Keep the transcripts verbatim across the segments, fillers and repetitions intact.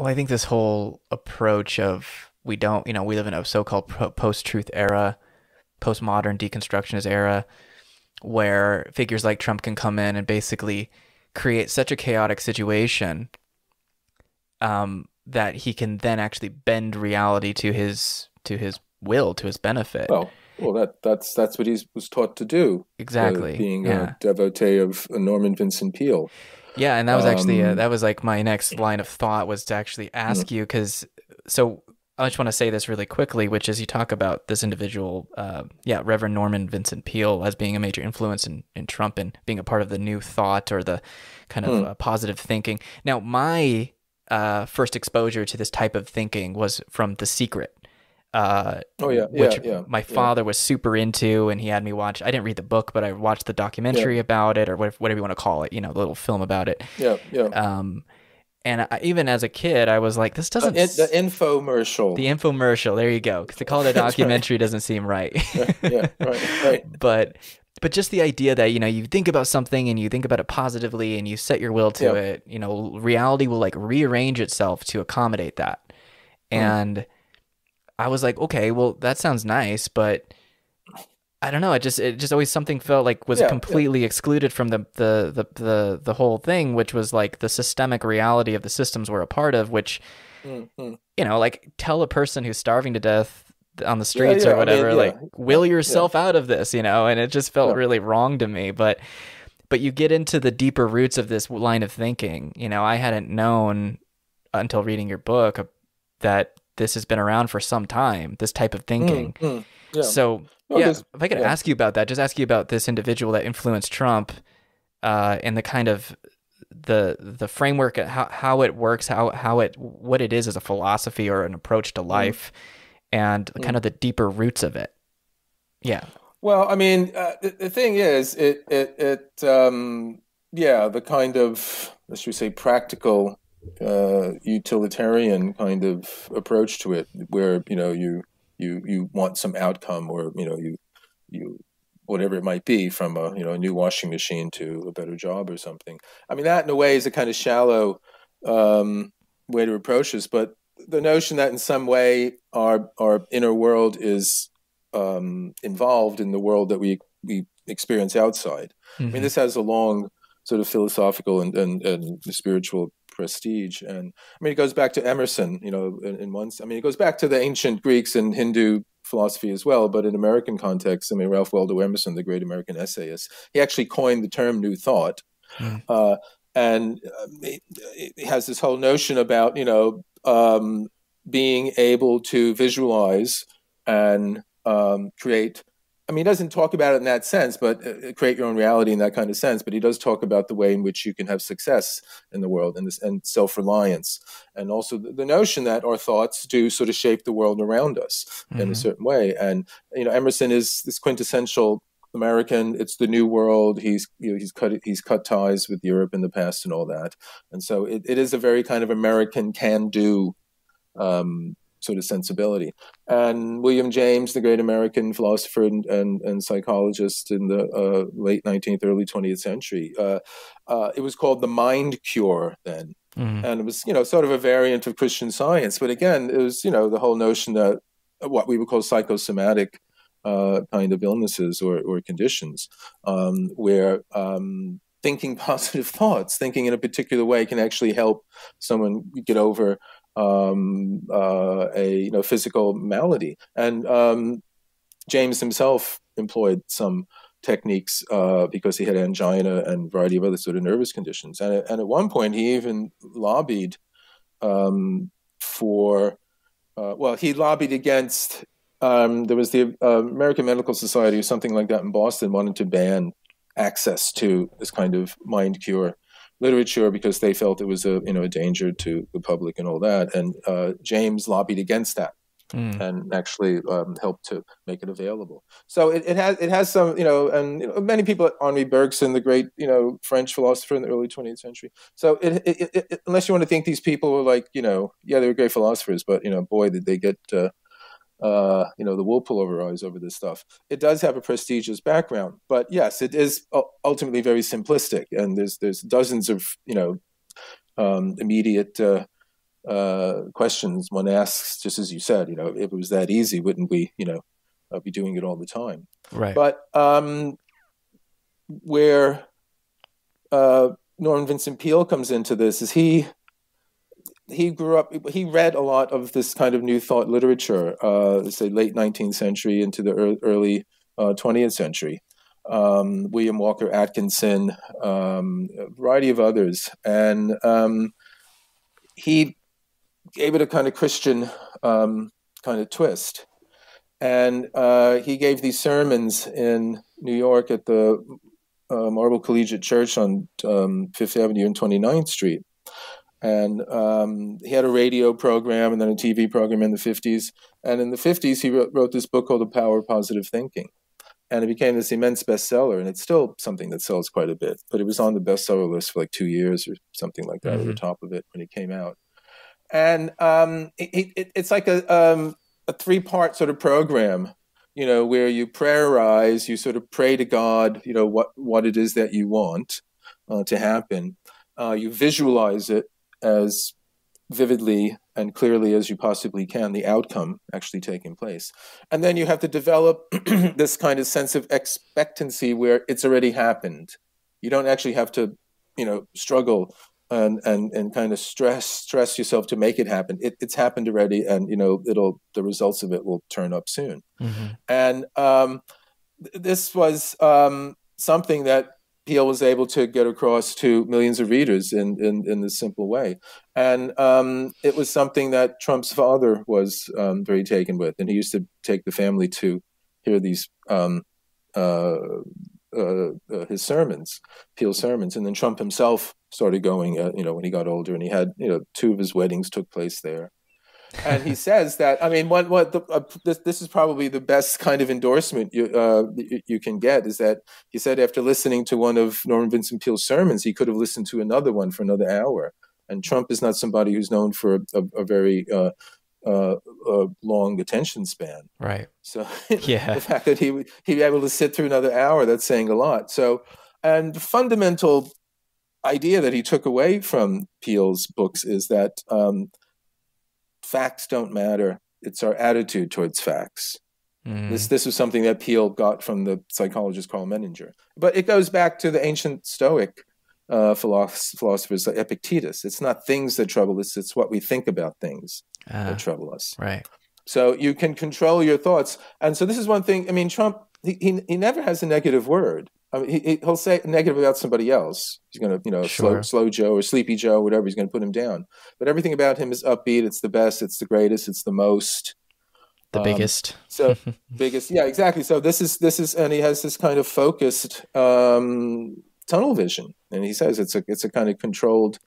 Well, I think this whole approach of we don't, you know, we live in a so-called post-truth era, postmodern deconstructionist era, where figures like Trump can come in and basically create such a chaotic situation um, that he can then actually bend reality to his to his will, to his benefit. Well, well, that that's that's what he was taught to do. Exactly, uh, being yeah. a devotee of Norman Vincent Peale. Yeah, and that was actually um, uh, that was like my next line of thought was to actually ask yeah. you because so I just want to say this really quickly, which is you talk about this individual, uh, yeah, Reverend Norman Vincent Peale as being a major influence in in Trump and being a part of the new thought or the kind of mm. uh, positive thinking. Now, my uh, first exposure to this type of thinking was from The Secret. Uh, oh yeah, yeah, which yeah, my father yeah. was super into, and he had me watch. I didn't read the book, but I watched the documentary yeah. about it, or whatever you want to call it, you know, the little film about it. Yeah, yeah. Um, and I, even as a kid, I was like, "This doesn't." The, in, the infomercial. The infomercial. There you go. Because to call it a documentary right. doesn't seem right. yeah, yeah, right, right. But, but just the idea that you know you think about something and you think about it positively and you set your will to yeah. it. You know, reality will like rearrange itself to accommodate that, and. Mm. I was like, okay, well, that sounds nice, but I don't know. It just, it just always something felt like was yeah, completely yeah. excluded from the, the the the the whole thing, which was like the systemic reality of the systems we're a part of. Which, mm-hmm. you know, like tell a person who's starving to death on the streets yeah, yeah, or whatever, I mean, yeah. like will yourself yeah. out of this, you know. And it just felt yeah. really wrong to me. But but you get into the deeper roots of this line of thinking. You know, I hadn't known until reading your book that. This has been around for some time, this type of thinking. Mm, mm, yeah. So no, yeah, if I could yeah. ask you about that, just ask you about this individual that influenced Trump uh, and the kind of the the framework, how, how it works, how, how it, what it is as a philosophy or an approach to life mm. and mm. kind of the deeper roots of it. Yeah. Well, I mean, uh, the, the thing is, it, it, it um, yeah, the kind of, let's just say practical Uh, utilitarian kind of approach to it, where you know you you you want some outcome, or you know you you whatever it might be, from a you know a new washing machine to a better job or something. I mean, that in a way is a kind of shallow um, way to approach this, but the notion that in some way our our inner world is um, involved in the world that we we experience outside. Mm-hmm. I mean, this has a long sort of philosophical and and, and spiritual prestige. And I mean, it goes back to Emerson, you know, in, in one, I mean, it goes back to the ancient Greeks and Hindu philosophy as well, but in American context, I mean, Ralph Waldo Emerson, the great American essayist, he actually coined the term new thought. Mm. Uh, and it, it has this whole notion about, you know, um, being able to visualize and um, create, I mean, he doesn't talk about it in that sense, but uh, create your own reality in that kind of sense. But he does talk about the way in which you can have success in the world and, this, and self-reliance. And also the, the notion that our thoughts do sort of shape the world around us mm-hmm. in a certain way. And, you know, Emerson is this quintessential American. It's the new world. He's, you know, he's, cut, he's cut ties with Europe in the past and all that. And so it, it is a very kind of American can-do um sort of sensibility. And William James, the great American philosopher and, and, and psychologist in the uh, late nineteenth, early twentieth century, uh, uh, it was called the mind cure then. Mm. And it was, you know, sort of a variant of Christian Science. But again, it was, you know, the whole notion that what we would call psychosomatic uh, kind of illnesses or, or conditions um, where um, thinking positive thoughts, thinking in a particular way can actually help someone get over um uh a you know physical malady. And um James himself employed some techniques uh because he had angina and a variety of other sort of nervous conditions, and, and at one point he even lobbied um for uh well he lobbied against um there was the uh, American Medical Society or something like that in Boston wanted to ban access to this kind of mind cure literature because they felt it was a you know a danger to the public and all that, and uh, James lobbied against that mm. and actually um, helped to make it available. So it, it has it has some you know and you know, many people, Henri Bergson, the great you know French philosopher in the early twentieth century. So it, it, it, it, unless you want to think these people were like you know yeah they were great philosophers, but you know boy did they get uh, uh, you know the wool pull over eyes over this stuff. It does have a prestigious background, but yes, it is ultimately very simplistic. And there's there's dozens of you know um, immediate uh, uh, questions one asks, just as you said, you know, if it was that easy, wouldn't we, you know, uh, be doing it all the time? Right. But um, where uh, Norman Vincent Peale comes into this is he he grew up, he read a lot of this kind of new thought literature, uh, say late nineteenth century into the early uh, twentieth century. Um, William Walker Atkinson, um, a variety of others. And um, he gave it a kind of Christian um, kind of twist. And uh, he gave these sermons in New York at the uh, Marble Collegiate Church on um, Fifth Avenue and twenty-ninth Street. And um, he had a radio program and then a T V program in the fifties. And in the fifties, he wrote, wrote this book called The Power of Positive Thinking. And it became this immense bestseller, and it's still something that sells quite a bit. But it was on the bestseller list for like two years or something like that, mm-hmm. at the top of it when it came out. And um, it, it, it's like a, um, a three-part sort of program, you know, where you prayerize, you sort of pray to God, you know, what, what it is that you want uh, to happen. Uh, you visualize it as vividly and clearly as you possibly can, the outcome actually taking place. And then you have to develop this kind of sense of expectancy where it's already happened. You don't actually have to, you know, struggle and and, and kind of stress stress yourself to make it happen. It, it's happened already, and, you know, it'll the results of it will turn up soon. Mm-hmm. And um, th this was um, something that Peale was able to get across to millions of readers in, in, in this simple way. And um, it was something that Trump's father was um, very taken with. And he used to take the family to hear these, um, uh, uh, uh, his sermons, Peale's sermons. And then Trump himself started going, uh, you know, when he got older, and he had, you know, two of his weddings took place there. And he says that, I mean, what, what the, uh, this, this is probably the best kind of endorsement you, uh, you, you can get, is that he said after listening to one of Norman Vincent Peale's sermons, he could have listened to another one for another hour. And Trump is not somebody who's known for a, a very uh, uh, uh, long attention span. Right. So yeah. The fact that he would he'd be able to sit through another hour, that's saying a lot. So, and the fundamental idea that he took away from Peale's books is that um, facts don't matter. It's our attitude towards facts. Mm. This this was something that Peale got from the psychologist Carl Menninger. But it goes back to the ancient Stoic uh, philosophers like Epictetus. It's not things that trouble us, it's what we think about things ah, that trouble us. Right. So you can control your thoughts. And so this is one thing, I mean, Trump, he, he, he never has a negative word. I mean, he, he'll say negative about somebody else. He's going to, you know, sure. slow, slow Joe or Sleepy Joe, whatever. He's going to put him down. But everything about him is upbeat. It's the best. It's the greatest. It's the most. The um, biggest. So biggest. Yeah, exactly. So this is, this is, and he has this kind of focused um, tunnel vision. And he says it's a, it's a kind of controlled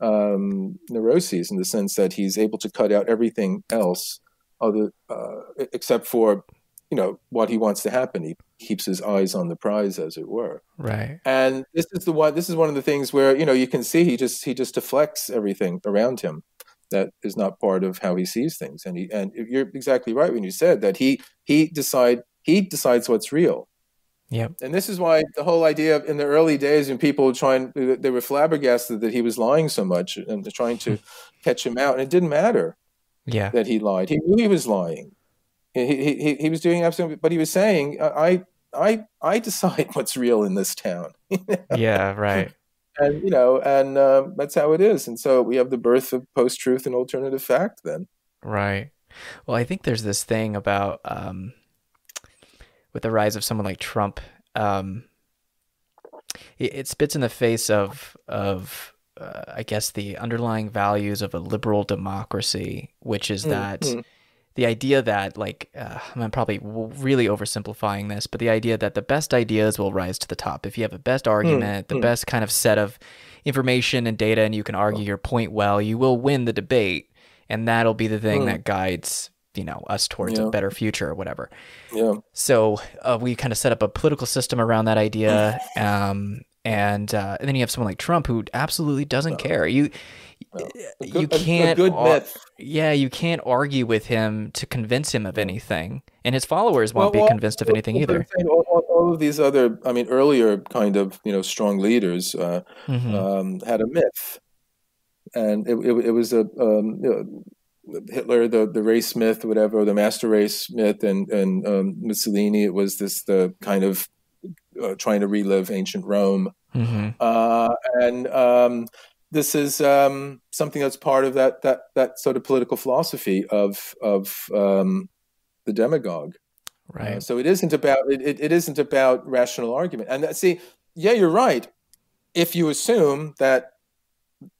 um, neuroses in the sense that he's able to cut out everything else other, uh, except for, you know, what he wants to happen. He keeps his eyes on the prize, as it were. Right. And this is the one, this is one of the things where, you know, you can see he just, he just deflects everything around him that is not part of how he sees things. And he, and you're exactly right when you said that he, he decide, he decides what's real. Yeah. And this is why the whole idea of in the early days when people were trying, they were flabbergasted that he was lying so much and trying to catch him out. And it didn't matter. Yeah. That he lied. He knew he was lying. He, he he was doing absolutely, but he was saying, "I I I decide what's real in this town." Yeah, right. And you know, and uh, that's how it is. And so we have the birth of post-truth and alternative fact. Then, right. Well, I think there's this thing about um, with the rise of someone like Trump, um, it, it spits in the face of of uh, I guess the underlying values of a liberal democracy, which is that. Mm-hmm. The idea that, like, uh, I'm probably really oversimplifying this, but the idea that the best ideas will rise to the top. If you have the best argument, mm, the mm. best kind of set of information and data, and you can argue your point well, you will win the debate, and that'll be the thing mm. that guides, you know, us towards yeah. a better future or whatever. Yeah. So uh, we kind of set up a political system around that idea, um, and uh, and then you have someone like Trump who absolutely doesn't care. You. No. Good, you can't a, a good myth. Yeah, you can't argue with him to convince him of anything, and his followers won't well, well, be convinced of anything well, either. All, all, all of these other, I mean, earlier kind of, you know, strong leaders uh, mm-hmm. um, had a myth. And it, it, it was a um, you know, Hitler, the the race myth, whatever, the master race myth, and and um, Mussolini. It was this the kind of uh, trying to relive ancient Rome, mm-hmm. uh, and um, this is um, something that's part of that that that sort of political philosophy of of um, the demagogue. Right. Uh, so it isn't about it, it. It isn't about rational argument. And that, see, yeah, you're right. If you assume that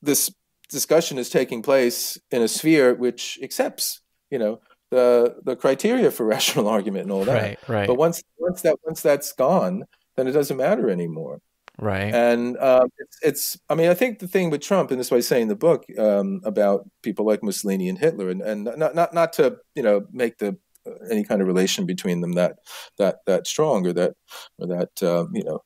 this discussion is taking place in a sphere which accepts, you know, the the criteria for rational argument and all that. Right, right. But once once that once that's gone, then it doesn't matter anymore. Right. And um, it's, it's. I mean, I think the thing with Trump, and this is what I say in the book um, about people like Mussolini and Hitler, and and not not not to you know make the uh, any kind of relation between them that that that strong or that or that uh, you know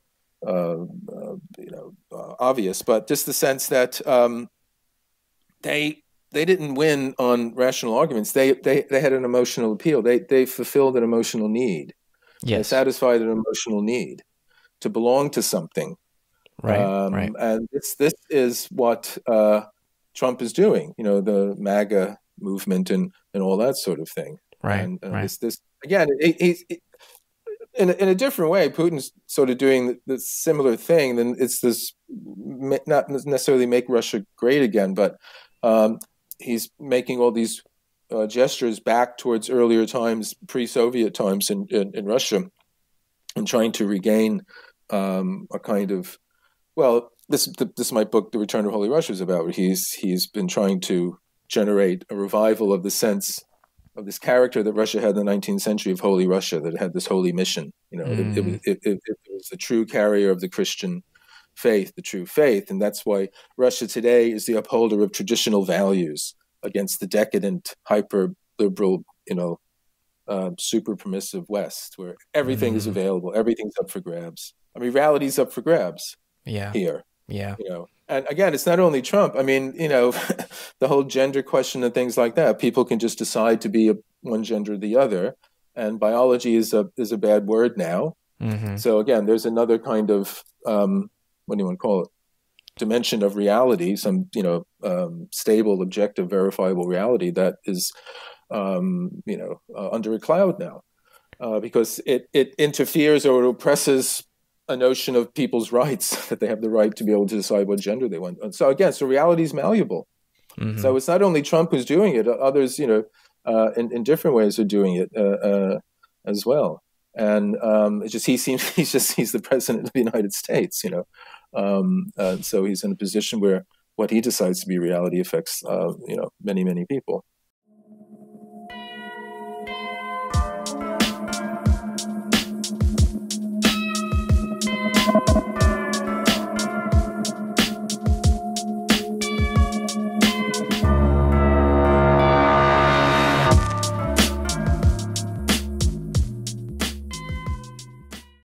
uh, uh, you know uh, obvious, but just the sense that. Um, They they didn't win on rational arguments. They they they had an emotional appeal. They they fulfilled an emotional need. Yes. They satisfied an emotional need to belong to something. Right. Um, right. And this this is what uh, Trump is doing. You know, the MAGA movement and and all that sort of thing. Right. And, and right. This this again. He's in a, in a different way. Putin's sort of doing the, the similar thing. Then it's this not necessarily make Russia great again, but Um, he's making all these uh, gestures back towards earlier times, pre-Soviet times in, in, in Russia, and trying to regain um, a kind of, well, this this is my book, The Return of Holy Russia, is about. He's he's been trying to generate a revival of the sense of this character that Russia had in the nineteenth century of Holy Russia, that it had this holy mission. You know, mm. it, it, it, it was the true carrier of the Christian faith, the true faith, and that's why Russia today is the upholder of traditional values against the decadent, hyper-liberal, you know, uh, super-permissive West, where everything mm. is available, everything's up for grabs. I mean, reality's up for grabs. Yeah. Here. Yeah. You know, and again, it's not only Trump. I mean, you know, the whole gender question and things like that. People can just decide to be a, one gender or the other, and biology is a is a bad word now. Mm-hmm. So again, there's another kind of um, what do you want to call it? Dimension of reality, some you know um, stable, objective, verifiable reality that is um, you know uh, under a cloud now, uh, because it it interferes or it oppresses a notion of people's rights, that they have the right to be able to decide what gender they want. And so again, so reality is malleable. Mm-hmm. So it's not only Trump who's doing it; others, you know, uh, in, in different ways are doing it uh, uh, as well. And um, it's just he seems he's just he's the president of the United States, you know. Um, uh, so he's in a position where what he decides to be reality affects, uh, you know, many, many people.